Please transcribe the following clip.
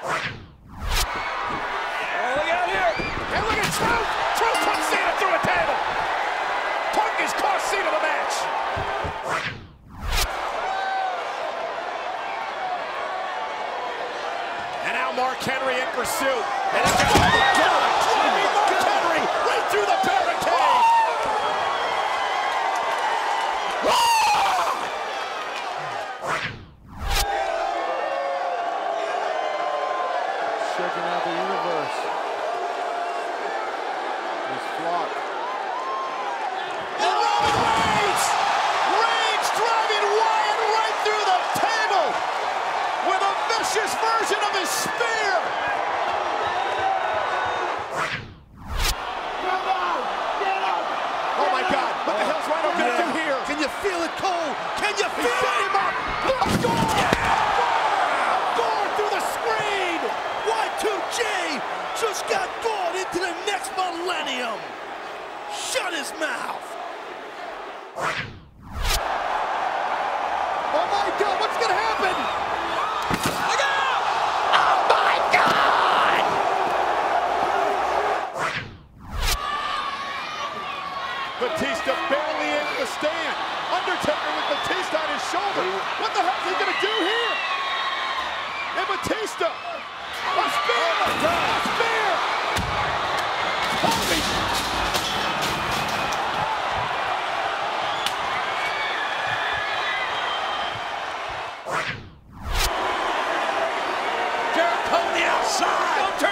Look out here. And look at Truth. Truth puts Cena through a table. Punk has cost Cena the match. And now Mark Henry in pursuit. And it's Mark Henry right through the barricade. Checking out the universe. His flock. And Roman Reigns! Reigns driving Wyatt right through the table with a vicious version of his spear! Come on! Get up! Oh my God! What the hell's Rhino gonna do here? Can you feel it, Cole? Can you feel it? Set him up! Let's go! Y2J just got gone into the next millennium. Shut his mouth. Oh my God, what's gonna happen? Look out! Oh my God! Batista barely in the stand. Undertaker with Batista on his shoulder. What the hell is he gonna do here? And Batista! A spear! A spear! Holy! Jericho on the outside!